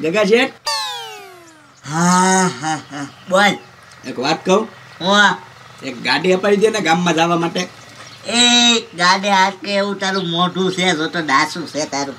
ગગાજેઠ. હા હા હા બોલ. એક વાત કહું? હા. એક ગાડી અપાડી દે ને ગામમાં જવા માટે. એ ગાડી આ કે એવું તારું મોઢું છે જો તો દાસું છે તારું.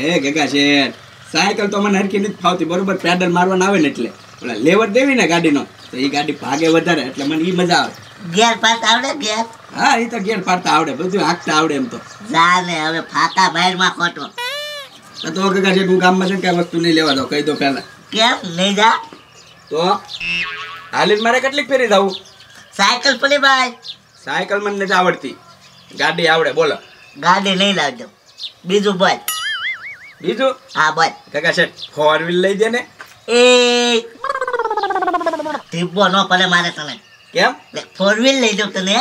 એ ગગાજેઠ સાયકલ તો મને હરકી નથી ફાવતી બરોબર, પેડલ મારવાના આવે ને એટલે ઓલા લેવડ દેવી ને ગાડીનો તો એ ગાડી ભાગે વધારે એટલે મને એ મજા આવે. ગેર પાડતા આવડે? ગેર હા એ તો ગેર પાડતા આવડે, બધું હાંકતા આવડે એમ તો. જાને હવે ફાકા બહારમાં ખોટો. તો ગગાજેઠ હું ગામમાં છે કઈ વસ્તુ નહીં લેવા દો, કહી દો પહેલા. કેમ નહીં જા? તો હાલીને મારે કેટલીક ફેરી જવું? સાયકલ પડી ભાઈ. સાયકલ મને નથી આવડતી, ગાડી આવડે. બોલો ગાડી નહીં લાવજો. બીજું બોલ. બીજું? હા બોલ. ગગાજેઠ ફોર વ્હીલ લઈ દે ને. એ ટીપો ન પડે મારે તને. કેમ? ફોર વ્હીલ લઈ દઉં તને.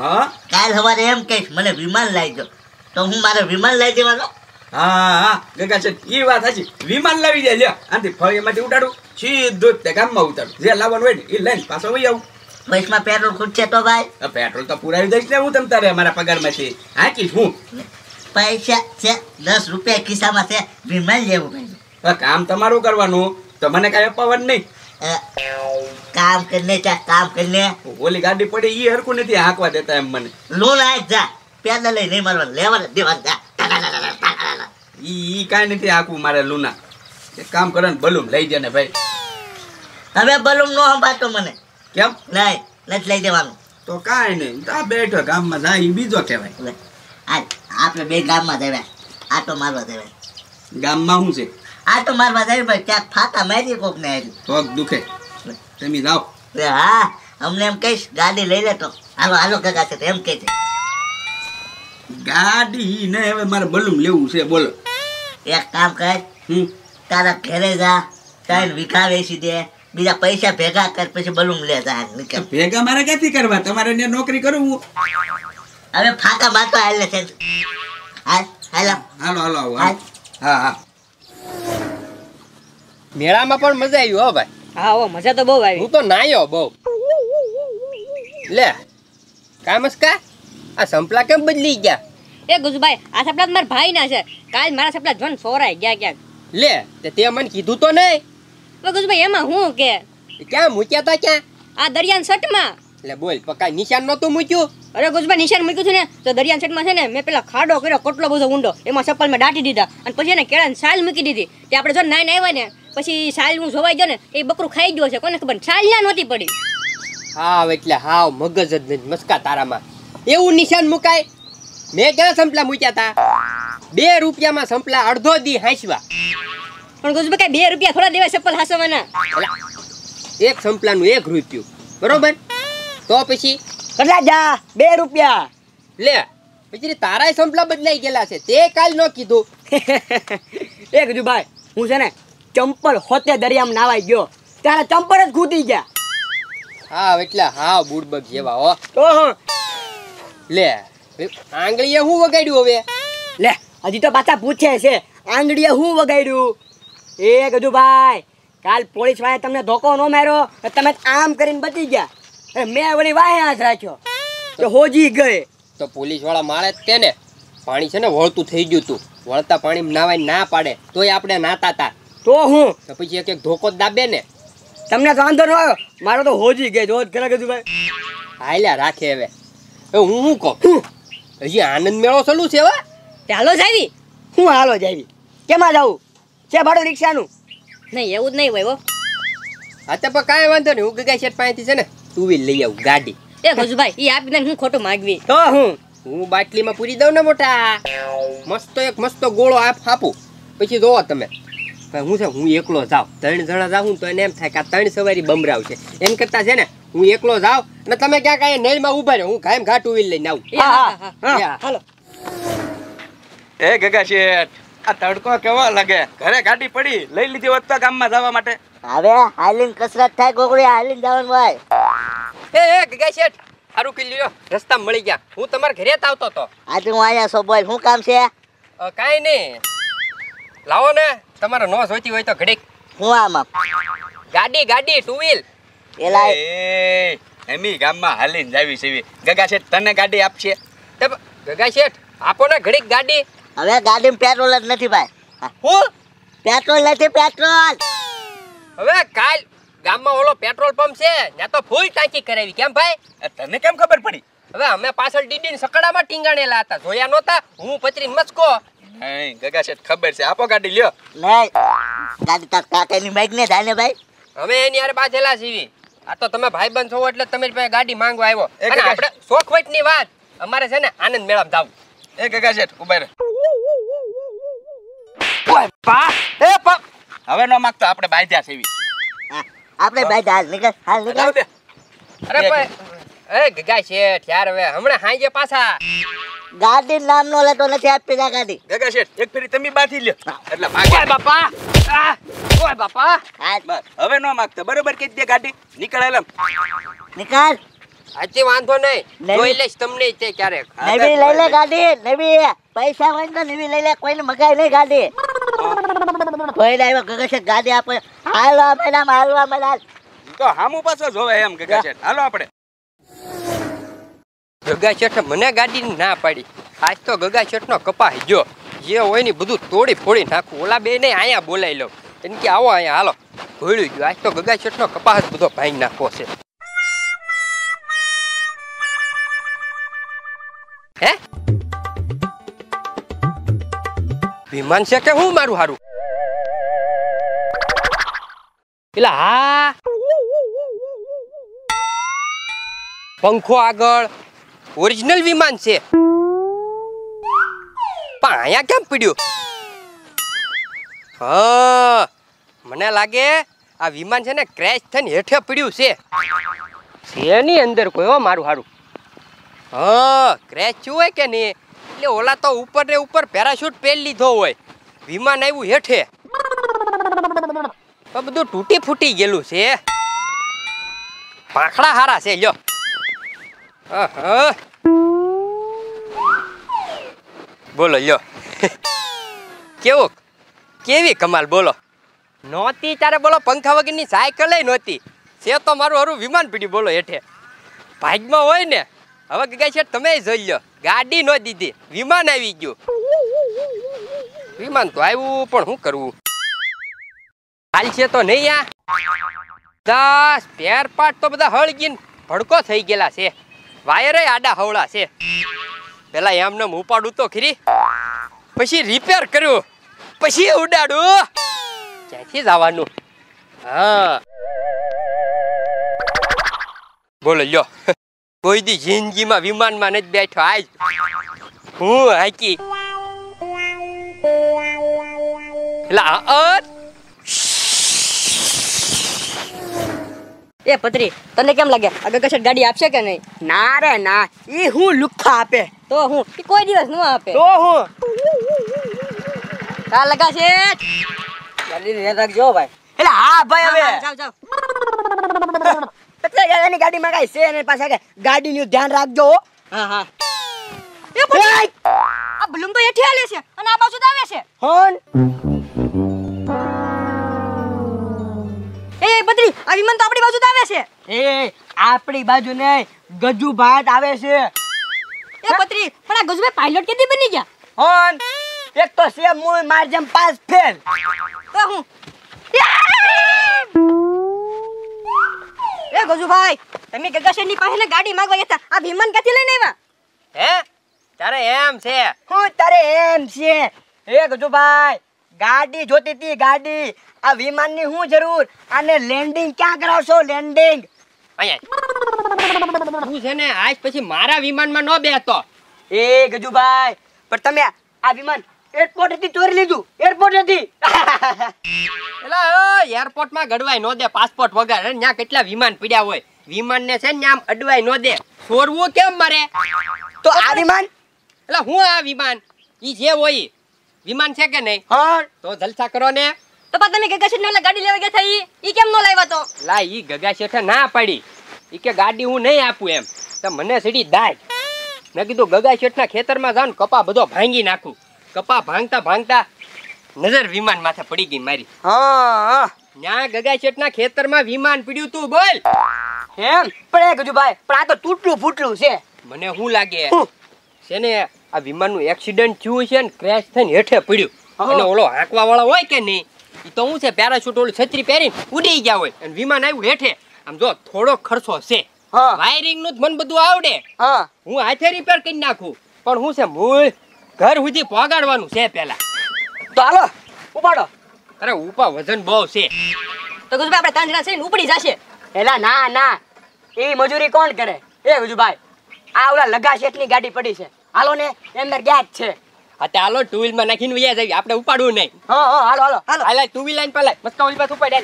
હા કાલ સવારે એમ કહીશ મને વિમાન લાવી દો તો હું મારે વિમાન લાવી દેવાનો. હા હા ગગાજેઠ ઈ વાત સાચી, વિમાન લાવી દે. લ્યો આંથી ફળીમાંથી ઉડાડું સીધું તે ગામમાં ઉતારું, જે લાવવાનું હોય ને એ લઈને પાછો વહી આવું. બસમાં પેટ્રોલ ખૂટશે તો ભાઈ? પેટ્રોલ તો પુરાવી દઈશ ને હું તમ તારે, મારા પગારમાંથી હાંકીશ હું. પૈસા છે 10 રૂપિયા ખિસ્સામાં છે, વિમાન લેવું ભાઈ. કામ તમારું કરવાનું તો મને કાંઈ અપાવવાનું નહીં. કામ કરીને ચા કામ કરીને. ઓલી ગાડી પડી એ હરકું નથી હાંકવા દેતા એમ મને. લોન આ જા પેદા લઈ નહીં મારવા લેવા દેવા જા. ઈ કાઈ નથી આખું મારે લુના. એક કામ કરે ને બલૂમ લઈ જાય ને ભાઈ. હવે બલૂમ નો સંભાળતો મને. કેમ? નહીં નથી લઈ દેવાનું. તો કાંઈ નહીં તા બેઠો ગામમાં જાય બીજો કહેવાય. આ આપણે બે ગામમાં જવાય, આ તો મારવા જવાય. ગામમાં શું છે? આ તો મારવા જાય ભાઈ, ક્યાંક ફાતા મારી કોક ને આવી તો દુખે. તમે જાઓ. હા અમને એમ કહીશ ગાડી લઈ લેતો હાલો હાલો ગગાશે એમ કહે છે. ગાડી ને હવે મારે બલૂમ લેવું છે. બોલો એક કામ કર, તારા ઘરે જા, તારે વિકા વેચી દે, બીજા પૈસા ભેગા કર પછી બલૂમ લે જા. ભેગા મારે ક્યાંથી કરવા? તમારે ને નોકરી કરું હું. હવે ફાકા માતો હાલ છે. હાલ હાલો હાલો હાલો હાલ. હા હા મેળામાં પણ મજા આવી હો ભાઈ. હા હો મજા તો બહુ આવી. હું તો નાયો બહુ. લે કામસ્કા આ સંપલા કેમ બદલી ગયા? એ ગુજુભાઈ આ સપલા મારા ભાઈ ના છે, કાલ મારા સપલા જોન સોરાઈ ગયા ક્યાંક. લે તે મને કીધું તો નહીં. હવે ગુજુભાઈ એમાં હું કે ક્યાં મૂક્યા તા? ક્યાં? આ દરિયાન સટમાં. એટલે બોલ પકા નિશાન નહોતું મૂક્યું? અરે ગુજુભાઈ નિશાન મૂક્યું છે ને, તો દરિયાન સટમાં છે ને મેં પેલા ખાડો કર્યો કેટલો બધો ઊંડો, એમાં સપલ મેં દાટી દીધા અને પછી એને કેળાની સાલ મૂકી દીધી. તે આપણે જો નાઈને આવ્યા ને પછી સાલ હું જોવાઈ ગયો ને એ બકરું ખાઈ ગયો છે, કોને ખબર સાલ ના નહોતી પડી. હા એટલે હાવ મગજ જ નહીં મસ્કા તારામાં. એવું નિશાન મુકાય? મેં ક્યાં સંપલા મૂક્યા હતા? 2 રૂપિયામાં સંપલા અડધો દી હાંસવા. પણ ગુજુભાઈ 2 રૂપિયા થોડા દેવા સંપલ હાંસવાના? એક સંપલાનું 1 રૂપિયું બરોબર, તો પછી કેટલા જા 2 રૂપિયા. લે પછી તારાય સંપલા બદલાઈ ગયેલા છે, તે કાલ ન કીધું. એ ગુજુભાઈ હું છે ને ચંપલ હોતે દરિયામાં નાવાઈ ગયો ત્યારે ચંપલ જ ખૂટી ગયા. હા એટલે હા બુડબગ જેવા હો. ઓહો લે આંગળીએ હું વગાડ્યું? હવે લે હજી તો પાછા પૂછે છે આંગળીએ હું વગાડ્યું? એ ગજુભાઈ કાલ પોલીસ વાળા તમને ધોકો ન માર્યો તમે આમ કરીને બચી ગયા, મેં વળી વાહે હાથ રાખ્યો તો હોજી ગઈ. તો પોલીસ વાળા મારે તેને પાણી છે ને વળતું થઈ ગયું તું, વળતા પાણી નાવાય ના પાડે તોય આપણે નાતા હતા તો હું તો પછી એક એક ધોકો દાબે ને. તમને તો વાંધો ન આવ્યો, મારો તો હોજી ગઈ ધોધ કરે ગજુભાઈ. હાલ્યા રાખે. હવે હું કહું હજી આનંદ મેળો ચાલુ છે, હવે ચાલો જાવી. હું હાલો જાવી? કેમાં જાવું છે? ભાડું રિક્ષાનું? નહીં એવું જ નહીં ભાઈ. હા તો પણ કાંઈ વાંધો નહીં, હું ગગાશેઠ પાસેથી છે ને ટુ વ્હીલ લઈ આવું ગાડી. એ ગજુભાઈ એ આપીને હું ખોટું માગવી તો હું બાટલીમાં પૂરી દઉં ને મોટા મસ્તો એક મસ્તો ગોળો આપું પછી જોવો તમે. હું છે હું એકલો જાઉં, 3 જણા જાઉં તો એને એમ થાય કે આ 3 સવારી બમરાવ છે, એમ કરતાં છે ને હું એકલો જાવ ને તમે ક્યાં કાંઈ નેલમાં ઊભા રહ્યો, હું કાયમ ઘાટું વીલ લઈને આવું. એ ગગાશેઠ આ તડકો કેવો લાગે? ઘરે ગાડી પડી લઈ લીધી હોત તો ગામમાં જવા માટે. હવે હાલીન કસરત થાય ગોગળી, હાલીન જવાનું ભાઈ. એ ગગાશેઠ સારું કિલ્લ્યો રસ્તા મળી ગયા, હું તમારા ઘરે આવતો હતો. આજે હું આવ્યા છો બોલ શું કામ છે? કાંઈ નહીં લાવો ને તમારે નો જોઈતી હોય તો ઘડીક. હું આમાં ગાડી ગાડી ટુ વ્હીલ આપો ને ઘડીક ગાડી. હવે ગાડી પેટ્રોલ જ નથી ભાઈ. હું પેટ્રોલ નથી પેટ્રોલ. હવે કાલ ગામમાં ઓલો પેટ્રોલ પંપ છે ત્યાં તો ફૂલ ટાંકી કરાવી. કેમ ભાઈ તને કેમ ખબર પડી? હવે અમે પાછળ ડીડીન સકડામાં ટીંગાણેલા હતા, જોયા નહોતા હું પતરી મસ્કો. નહીં ગગાશેઠ ખબર છે, આપો ગાડી લ્યો. નહીં ગાડી તો કાકાની બાઈક ને ધાને ભાઈ. હવે એની યાર બાજેલા સીવી. આ તો તમે ભાઈ બંધ છો એટલે તમે પાસે ગાડી માંગવા આવ્યો. અને આપણે શોખવટની વાત, અમારે છે ને આનંદ મેળામાં જાવું. એ ગગાશેઠ ઉભા રહે. ઓય પા એ પા હવે નો માંગતો આપણે બાજા સીવી. આપણે બાજા હાલ નીકળ હાલ નીકળ. અરે ભાઈ એ ગગાશેઠ યાર હવે હમણાં હાંજે પાછા ગાડી નામ નો લેતો નથી આપી જા ગાડી. ગગાશેઠ એક ફેરી તમે બાથી લ્યો એટલે ભાગે બાપા. ઓય બાપા હાલ હવે નો માંગતો બરોબર કે દે ગાડી નીકળ એલમ નીકળ. આચી વાંધો નહીં જોઈ લેશ તમને તે ક્યારેક. નવી લઈ લે ગાડી નવી, પૈસા વાંધો નવી લઈ લે, કોઈને મગાઈ નહીં ગાડી. કોઈ ડાયવા ગગાશેઠ ગાડી આપે હાલો આપણે નામ હાલવા મદાલ તો હામું પાછો જોવે એમ ગગાશેઠ હાલો આપણે. ગગાશેઠ મને ગાડી ના પાડી. આજ તો ગગાશેઠનો કપાઈ ગયો, જે હોય ને બધું તોડી ફોડી નાખું. ઓલા બે ને અહીંયા બોલાવી લઉં એને કે આવો અહીંયા હાલો. ભૂલી ગયો આજ તો ગગાશેઠનો કપાસ બધો ભાંગી નાખવો છે. હે વિમાન છે કે હું મારું હારું પેલા? હા પંખો આગળ ઓરિજિનલ વિમાન છે, પણ અહીંયા કેમ પડ્યું? હા મને લાગે આ વિમાન છે ને ક્રેશ થઈને હેઠે પડ્યું છે. એની અંદર કોઈ હો મારું હારું. હા ક્રેશ થયું હોય કે નહીં એટલે ઓલા તો ઉપર ને ઉપર પેરાશૂટ પહેરી લીધો હોય, વિમાન આવ્યું હેઠે તો બધું તૂટી ફૂટી ગયેલું છે. પાંખડા હારા છે લ્યો. બોલો લ્યો કેવું કેવી કમાલ બોલો. નહોતી ત્યારે બોલો પંખા વગરની સાયકલે નહોતી, છે તો મારું હરું વિમાન પીડ્યું બોલો હેઠે. ભાગમાં હોય ને. હવે ગગાશેઠ તમે જોઈ લો ગાડી ન દીધી વિમાન આવી ગયું. વિમાન તો આવ્યું પણ શું કરવું, હાલશે તો નહીં. આ 10 પેર પાટ તો બધા હળગીને ભડકો થઈ ગયેલા છે, વાયરે આડા હવળા છે. પેલા એમને ઉપાડું તો ખરી, પછી રિપેર કર્યું, પછી ઉડાડું. ક્યાંથી જવાનું? હા બોલો લ્યો. કોઈ દી જિંદગીમાં વિમાનમાં નથી બેઠો, આજ હું હાકી એ પતરી. તને કેમ લાગે આ ગગાશેઠ ગાડી આપશે કે નહીં? ના રે ના, એ હું લુખા આપે તો હું કોઈ દિવસ ન આપે તો હું કા લગાશેઠ ગાડી રાખજો ભાઈ. એટલે હા ભાઈ હવે જાવ જાવ એની ગાડી મગાઈ છે ને પાછા કે ગાડી નું ધ્યાન રાખજો. હા હા એ ભાઈ આ બલૂમ તો હેઠે આલે છે અને આ બાજુ દાવે છે હોન. એ બદરી આ વિમાન તો આપણી બાજુ દાવે છે. એ આપણી બાજુ નહીં ગજુભાઈ આવે છે. એ બદરી પણ આ ગજુભાઈ પાયલોટ કેદી બની ગયા હોન? એક તો સેમ મૂળ માર જેમ પાસ ફેલ તો હું એ ગજુભાઈ તમે ગગાશેઠની પાસે ગાડી માંગવા ગયા હતા, આ વિમાન ક્યાંથી લઈને આવ્યા? હે તારે એમ છે હું તારે એમ છે? એ ગજુભાઈ ગાડી જોતી હતી ગાડી, આ વિમાનની હું જરૂર? આને લેન્ડિંગ ક્યાં કરાવશો? લેન્ડિંગ અહીંયા હું છે ને આજ પછી મારા વિમાનમાં ન બેહતો. એ ગજુભાઈ પણ તમે આ વિમાન એરપોર્ટથી ચોરી લીધું, એરપોર્ટથી. એલા એરપોર્ટમાં ગડવાય નો દે પાસપોર્ટ વગર, ન્યા કેટલા વિમાન પડ્યા હોય. વિમાનને છે ન્યા અડવાય નો દે, છોરવું કેમ મારે? તો આ વિમાન એલા હું આ વિમાન ઈ જે હોય વિમાન છે કે નહીં? હા તો જલસા કરો ને. તો પણ તમે ગગાશેઠને ઓલા ગાડી લેવા ગયા હતા ઈ કેમ નો લાવ્યા તો? લા ઈ ગગાશેઠે ના પાડી, ઈ કે ગાડી હું નહીં આપું એમ. તો મને સીડી દાય મેં કીધું ગગાશેઠના ખેતરમાં જાઉં ને કપા બધો ભાંગી નાખું. કપા ભાંગતા ભાંગતા નજર વિમાન માથે પડી ગઈ મારી. હા ન્યા ગગાશેઠના ખેતરમાં વિમાન પડ્યું તું બોલ. એમ પડે ગજુભાઈ પણ આ તો તૂટલું ફૂટલું છે. મને શું લાગે છે ને આ વિમાનનું એક્સિડન્ટ થયું છે ને ક્રેશ થઈને હેઠે પડ્યું. અને ઓલો હાકવા વાળો હોય કે નહીં ઈ તો હું છે પેરાશૂટ ઓલું છત્રી પહેરીને ઉડી ગયા હોય અને વિમાન આવ્યું હેઠે. આમ જો થોડો ખર્ચો છે, વાયરિંગ નું જ મને બધું આવડે, હું હાથે રિપેર કરી નાખું, પણ હું છે મૂળ ઘર સુધી પહોંચાડવાનું છે પેલા. તો હાલો ઉપાડો. અરે ઉપા વજન બહુ છે તો ગજુભાઈ આપણે કાંજરા છે ને ઉપડી જશે. એલા ના ના, એ મજૂરી કોણ કરે? એ ગજુભાઈ આ ઓલા લગાશેઠની ગાડી પડી છે, હાલો ને અંદર ગેસ છે. અતે હાલો ટુ વ્હીલ માં નાખીને વયા જાય, આપણે ઉપાડવું નહીં. હા હા હાલો હાલો હાલો હાલો ટુ વ્હીલ લાઈન પર લાઈ મસ્કા ઓલી પાસ ઉપાડ દે.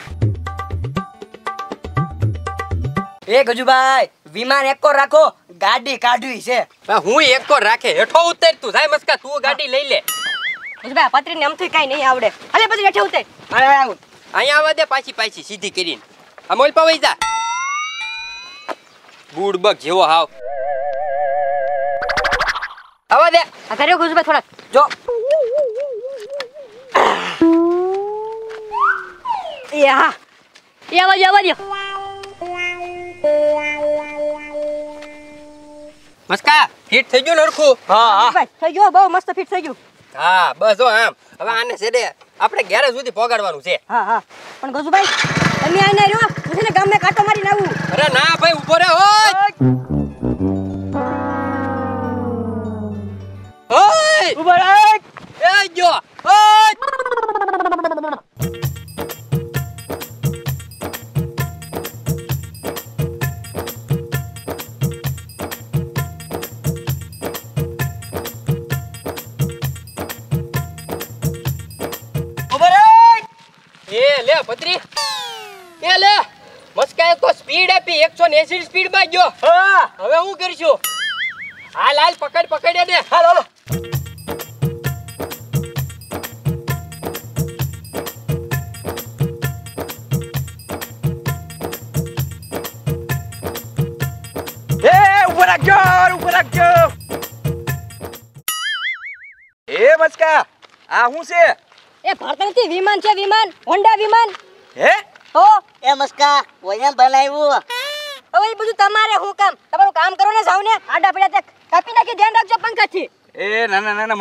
એ ગજુભાઈ વિમાન એકો રાખો, ગાડી કાઢવી છે. હું એકો રાખે હેઠો ઉતર તું, જાય મસ્કા તું ગાડી લઈ લે. ગજુભાઈ પતરીને એમથી કાઈ નહીં આવડે, હાલે પછી હેઠે ઉતર. હાલે આવું અહીંયા આવા દે, પાછી પાછી સીધી કરીને આ મોલ પર વઈ જા. બૂડ બક જેવો હાવ આવા દે. અતારે ગજુભાઈ થોડા જો યા યાવા યાવા યાવા મસ્કા ફિટ થઈ ગયો નરખો? હા હા થઈ ગયો, બહુ મસ્ત ફિટ થઈ ગયો. હા બસ જો આમ હવે આને છેડે આપણે ગેરેજ સુધી પહોંચાડવાનું છે. હા હા પણ ગજુભાઈ તમે આને રહ્યો મને ગામમાં કાટો મારીને આવું. અરે ના ભાઈ ઊભો રે ઓય ઓય ઉભરાક એ જો ઓય. ઉભરાક એ લે પતરી એ લે મસ્કાએ તો સ્પીડ આપી 180 સ્પીડ માં ગયો. હા હવે હું કરશું? હાલ હાલ પકડ પકડ્યા દે. હાલ હાલ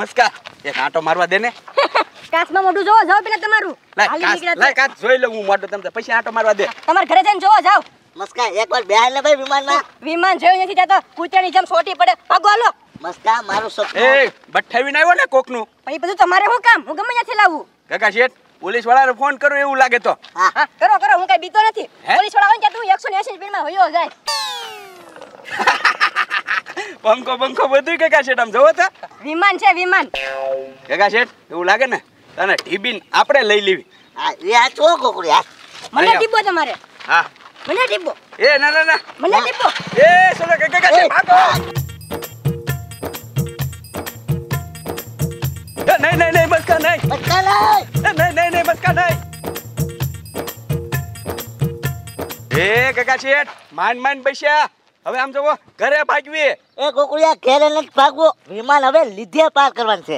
પછી આટો મારવા દે. તમારે ઘરે જઈને જોવા જાવ મસ્કા એકવાર બેહાલ ને ભાઈ વિમાનમાં. વિમાન જોયું નથી ત્યાં તો કૂતરાની જેમ છોટી પડે ભાગો. હાલો મસ્કા મારું સપનું એ બઠાવીને આવ્યો ને કોકનું. પણ એ બધું તમારે શું કામ? હું ગમે ત્યાંથી લાવું. ગગાશેઠ પોલીસ વાળાને ફોન કરો એવું લાગે તો. હા હા કરો કરો, હું કઈ બીતો નથી. પોલીસ વાળા હોય ને તું 180 સ્પીડમાં હોયો જાય. પંખો બંખો બધું ગગાશેઠ આમ જોવો તો વિમાન છે વિમાન. ગગાશેઠ એવું લાગે ને તને ઢીબીન આપણે લઈ લેવી. હા એ આ છો કોકરી આ મને ઢીબો તમારે. હા મને ટીપો. એ ના ના ના મને ટીપો. એ સોના ગગા છે ભાગો. એ નહીં નહીં નહીં બસ કા નહીં બસ કા નહીં એ નહીં નહીં નહીં બસ કા નહીં. એ ગગા છે માન માન પૈસા હવે આમ જોવો ઘરે ભાગવી. એ કોકુળિયા ઘરે નથી ભાગવો, વિમાન હવે લીધે પાર કરવાનું છે.